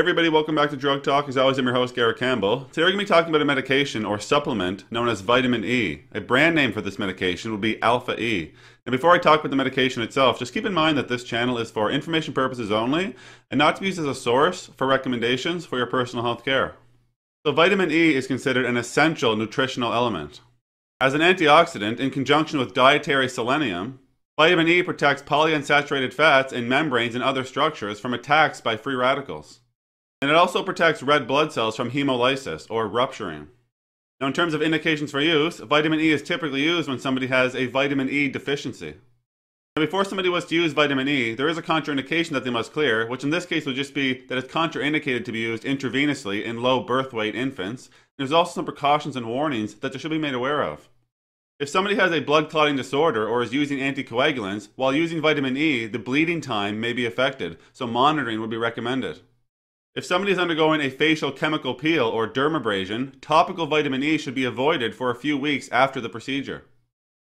Everybody, welcome back to Drug Talk. As always, I'm your host, Garrett Campbell. Today we're going to be talking about a medication or supplement known as vitamin E. A brand name for this medication would be alpha-E. And before I talk about the medication itself, just keep in mind that this channel is for information purposes only and not to be used as a source for recommendations for your personal health care. So vitamin E is considered an essential nutritional element. As an antioxidant in conjunction with dietary selenium, vitamin E protects polyunsaturated fats in membranes and other structures from attacks by free radicals. And it also protects red blood cells from hemolysis, or rupturing. Now, in terms of indications for use, vitamin E is typically used when somebody has a vitamin E deficiency. Now, before somebody was to use vitamin E, there is a contraindication that they must clear, which in this case would just be that it's contraindicated to be used intravenously in low birth weight infants. And there's also some precautions and warnings that they should be made aware of. If somebody has a blood clotting disorder or is using anticoagulants, while using vitamin E, the bleeding time may be affected, so monitoring would be recommended. If somebody is undergoing a facial chemical peel or dermabrasion, topical vitamin E should be avoided for a few weeks after the procedure.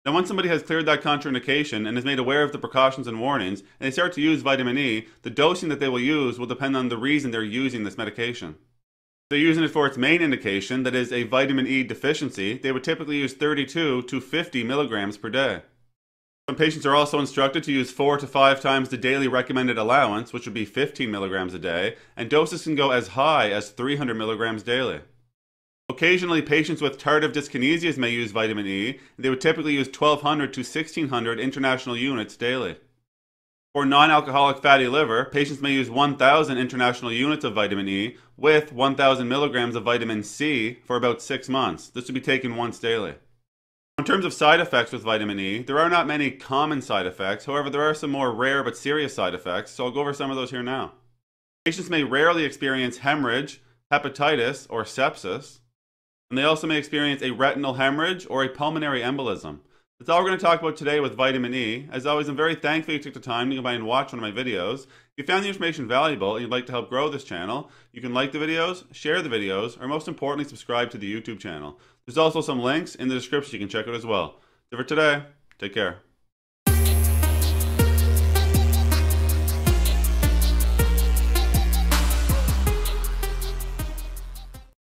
Now, once somebody has cleared that contraindication and is made aware of the precautions and warnings, and they start to use vitamin E, the dosing that they will use will depend on the reason they're using this medication. If they're using it for its main indication, that is a vitamin E deficiency, they would typically use 32 to 50 milligrams per day. Some patients are also instructed to use 4 to 5 times the daily recommended allowance, which would be 15 milligrams a day, and doses can go as high as 300 milligrams daily. Occasionally, patients with tardive dyskinesias may use vitamin E, and they would typically use 1,200 to 1,600 international units daily. For non-alcoholic fatty liver, patients may use 1,000 international units of vitamin E with 1,000 milligrams of vitamin C for about 6 months. This would be taken once daily. In terms of side effects with vitamin E, there are not many common side effects. However, there are some more rare but serious side effects, so I'll go over some of those here now. Patients may rarely experience hemorrhage, hepatitis, or sepsis, and they also may experience a retinal hemorrhage or a pulmonary embolism. That's all we're going to talk about today with vitamin E. As always, I'm very thankful you took the time to come by and watch one of my videos. If you found the information valuable and you'd like to help grow this channel, you can like the videos, share the videos, or most importantly, subscribe to the YouTube channel. There's also some links in the description you can check out as well. So for today, take care.